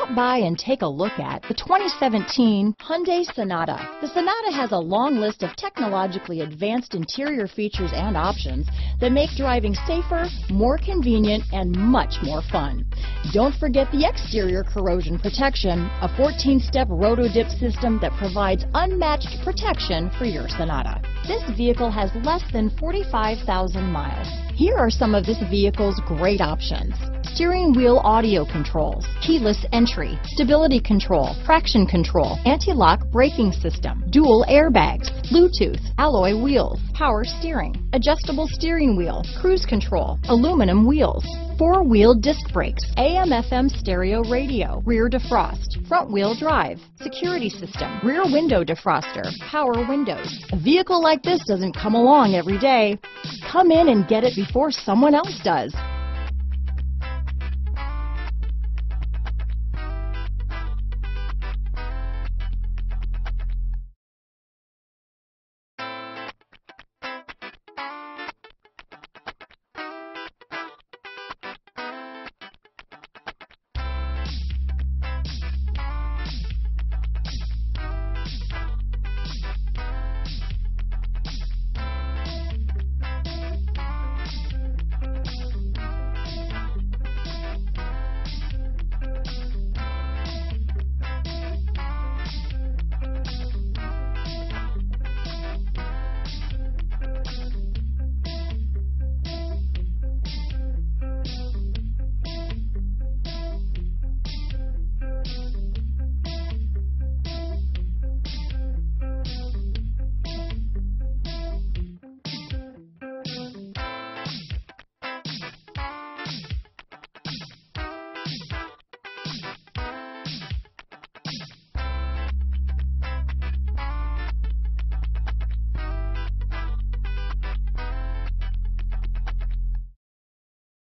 Stop by and take a look at the 2017 Hyundai Sonata. The Sonata has a long list of technologically advanced interior features and options that make driving safer, more convenient, and much more fun. Don't forget the exterior corrosion protection, a 14-step roto-dip system that provides unmatched protection for your Sonata. This vehicle has less than 45,000 miles. Here are some of this vehicle's great options: steering wheel audio controls, keyless entry, stability control, traction control, anti-lock braking system, dual airbags, Bluetooth, alloy wheels, power steering, adjustable steering wheel, cruise control, aluminum wheels, four-wheel disc brakes, AM/FM stereo radio, rear defrost, front-wheel drive, security system, rear window defroster, power windows. A vehicle like this doesn't come along every day. Come in and get it before someone else does.